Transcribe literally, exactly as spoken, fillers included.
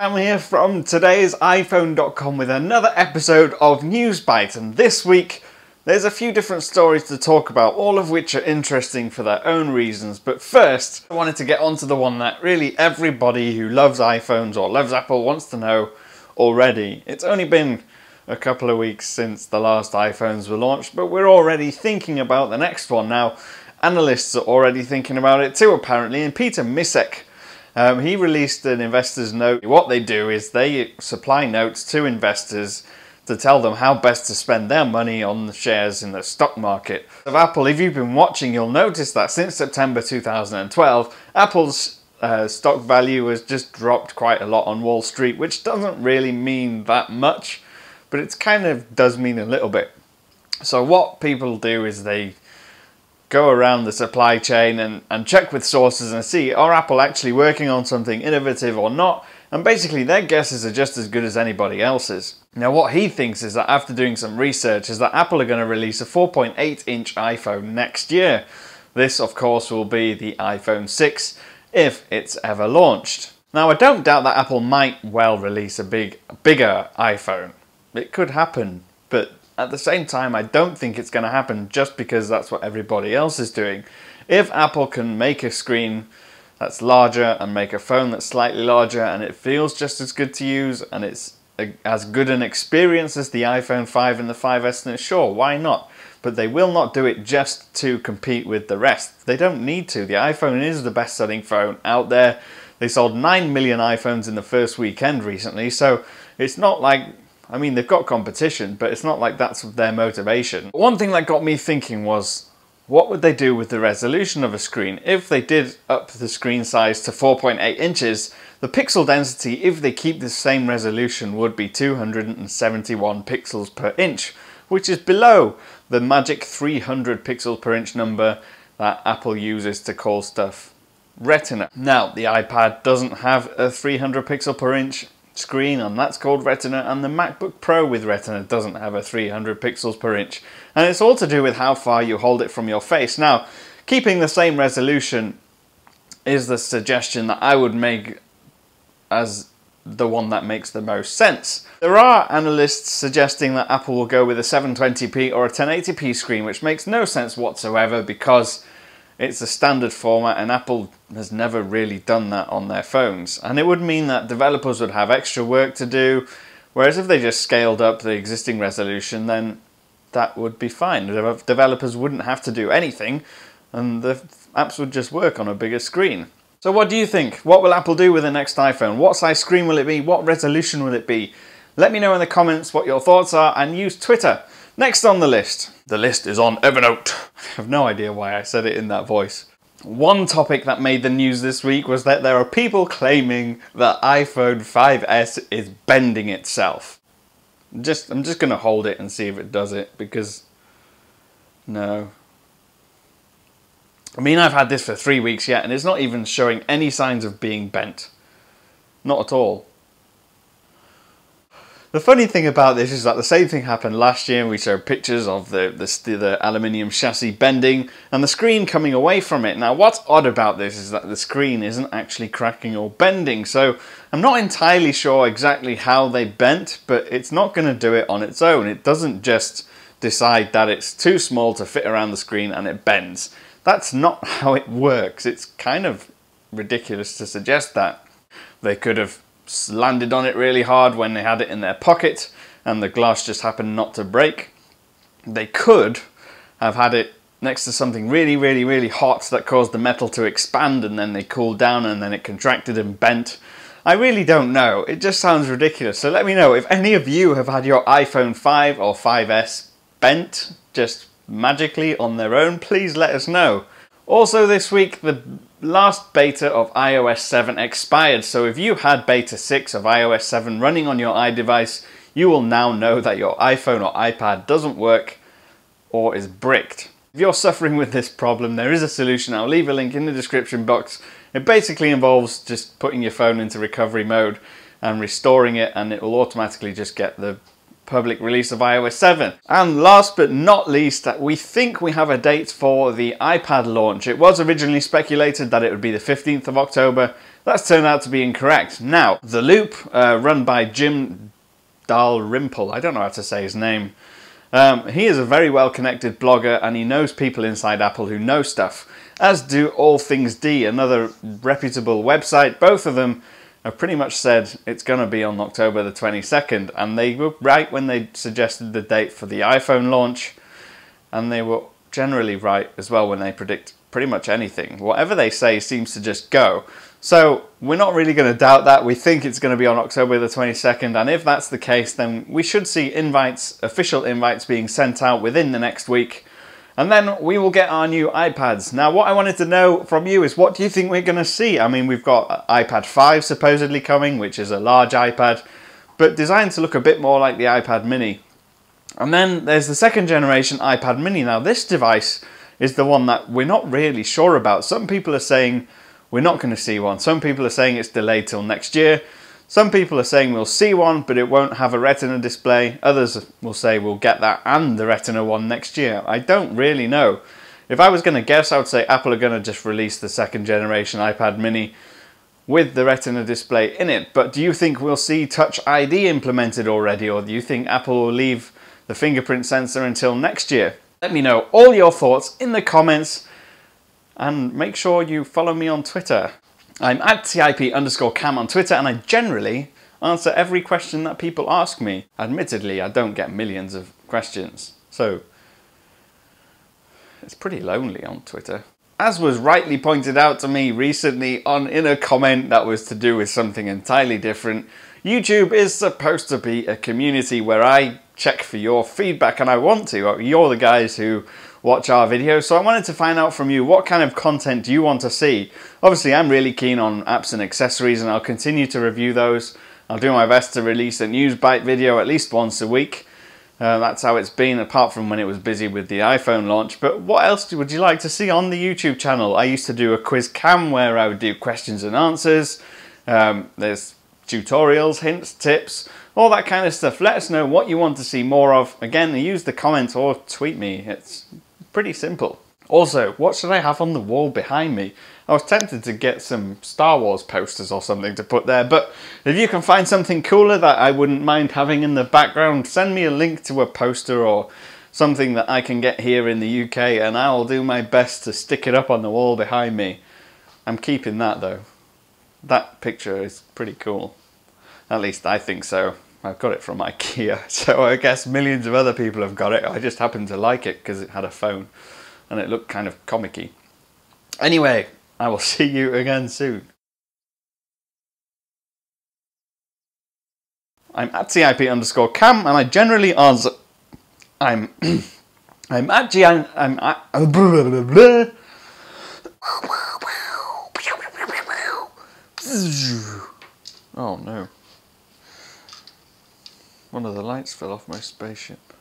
I'm here from today's iPhone dot com with another episode of News Bite, and this week there's a few different stories to talk about, all of which are interesting for their own reasons. But first, I wanted to get onto the one that really everybody who loves iPhones or loves Apple wants to know already. It's only been a couple of weeks since the last iPhones were launched, but we're already thinking about the next one now. Analysts are already thinking about it too, apparently, and Peter Misek Um, he released an investor's note. What they do is they supply notes to investors to tell them how best to spend their money on the shares in the stock market of Apple. If you've been watching, you'll notice that since September two thousand twelve, Apple's uh, stock value has just dropped quite a lot on Wall Street, which doesn't really mean that much, but it kind of does mean a little bit. So what people do is they go around the supply chain and, and check with sources and see, are Apple actually working on something innovative or not? And basically their guesses are just as good as anybody else's. Now what he thinks is that after doing some research is that Apple are going to release a four point eight inch iPhone next year. This of course will be the iPhone six if it's ever launched. Now I don't doubt that Apple might well release a big, bigger iPhone. It could happen, but at the same time, I don't think it's going to happen just because that's what everybody else is doing. If Apple can make a screen that's larger and make a phone that's slightly larger and it feels just as good to use and it's as good an experience as the iPhone five and the five S, then sure, why not? But they will not do it just to compete with the rest. They don't need to. The iPhone is the best-selling phone out there. They sold nine million iPhones in the first weekend recently, so it's not like... I mean, they've got competition, but it's not like that's their motivation. One thing that got me thinking was, what would they do with the resolution of a screen? If they did up the screen size to four point eight inches, the pixel density, if they keep the same resolution, would be two hundred seventy-one pixels per inch, which is below the magic three hundred pixels per inch number that Apple uses to call stuff Retina. Now, the iPad doesn't have a three hundred pixel per inch screen, and that's called Retina, and the MacBook Pro with Retina doesn't have a three hundred pixels per inch, and it's all to do with how far you hold it from your face. Now, keeping the same resolution is the suggestion that I would make as the one that makes the most sense. There are analysts suggesting that Apple will go with a seven twenty p or a ten eighty p screen, which makes no sense whatsoever because it's a standard format and Apple has never really done that on their phones. And it would mean that developers would have extra work to do, whereas if they just scaled up the existing resolution, then that would be fine. Developers wouldn't have to do anything and the apps would just work on a bigger screen. So what do you think? What will Apple do with the next iPhone? What size screen will it be? What resolution will it be? Let me know in the comments what your thoughts are and use Twitter. Next on the list, the list is on Evernote. I have no idea why I said it in that voice. One topic that made the news this week was that there are people claiming that iPhone five S is bending itself. Just, I'm just gonna hold it and see if it does it, because, no. I mean, I've had this for three weeks yet, and it's not even showing any signs of being bent. Not at all. The funny thing about this is that the same thing happened last year. We showed pictures of the, the, the aluminium chassis bending and the screen coming away from it. Now what's odd about this is that the screen isn't actually cracking or bending, so I'm not entirely sure exactly how they bent, but it's not going to do it on its own. It doesn't just decide that it's too small to fit around the screen and it bends. That's not how it works. It's kind of ridiculous to suggest that. They could have landed on it really hard when they had it in their pocket and the glass just happened not to break. They could have had it next to something really, really, really hot that caused the metal to expand and then they cooled down and then it contracted and bent. I really don't know. It just sounds ridiculous. So let me know if any of you have had your iPhone five or five S bent just magically on their own. Please let us know. Also this week, the last beta of iOS seven expired, so if you had beta six of iOS seven running on your iDevice, you will now know that your iPhone or iPad doesn't work or is bricked. If you're suffering with this problem, there is a solution. I'll leave a link in the description box. It basically involves just putting your phone into recovery mode and restoring it, and it will automatically just get the public release of i O S seven. And last but not least, that we think we have a date for the iPad launch. It was originally speculated that it would be the fifteenth of October. That's turned out to be incorrect. Now, The Loop, uh, run by Jim Dalrymple, I don't know how to say his name. Um, he is a very well-connected blogger, and he knows people inside Apple who know stuff, as do All Things D, another reputable website. Both of them have pretty much said it's going to be on October the twenty-second, and they were right when they suggested the date for the iPhone launch, and they were generally right as well when they predict pretty much anything. Whatever they say seems to just go. So we're not really going to doubt that. We think it's going to be on October the twenty-second, and if that's the case, then we should see invites, official invites, being sent out within the next week, and then we will get our new iPads. Now, what I wanted to know from you is, what do you think we're going to see? I mean, we've got iPad five supposedly coming, which is a large iPad, but designed to look a bit more like the iPad mini. And then there's the second generation iPad mini. Now, this device is the one that we're not really sure about. Some people are saying we're not going to see one. Some people are saying it's delayed till next year. Some people are saying we'll see one, but it won't have a Retina display. Others will say we'll get that and the Retina one next year. I don't really know. If I was going to guess, I would say Apple are going to just release the second generation iPad mini with the Retina display in it. But do you think we'll see Touch I D implemented already, or do you think Apple will leave the fingerprint sensor until next year? Let me know all your thoughts in the comments. And make sure you follow me on Twitter. I'm at TiP underscore cam on Twitter, and I generally answer every question that people ask me. Admittedly, I don't get millions of questions, so it's pretty lonely on Twitter. As was rightly pointed out to me recently on in a comment that was to do with something entirely different, YouTube is supposed to be a community where I check for your feedback, and I want to. You're the guys who watch our videos, so I wanted to find out from you, what kind of content do you want to see? Obviously, I'm really keen on apps and accessories, and I'll continue to review those. I'll do my best to release a news bite video at least once a week. Uh, that's how it's been, apart from when it was busy with the iPhone launch. But what else would you like to see on the YouTube channel? I used to do a quiz cam where I would do questions and answers. Um, there's tutorials, hints, tips, all that kind of stuff. Let us know what you want to see more of. Again, use the comments or tweet me. It's pretty simple. Also, what should I have on the wall behind me? I was tempted to get some Star Wars posters or something to put there, but if you can find something cooler that I wouldn't mind having in the background, send me a link to a poster or something that I can get here in the U K, and I'll do my best to stick it up on the wall behind me. I'm keeping that though. That picture is pretty cool. At least I think so. I've got it from IKEA, so I guess millions of other people have got it. I just happened to like it because it had a phone and it looked kind of comic-y. Anyway, I will see you again soon. I'm at TiP underscore cam, and I generally answer. I'm I'm at G I'm, I'm at uh, blah, blah, blah, blah. Oh no. One of the lights fell off my spaceship.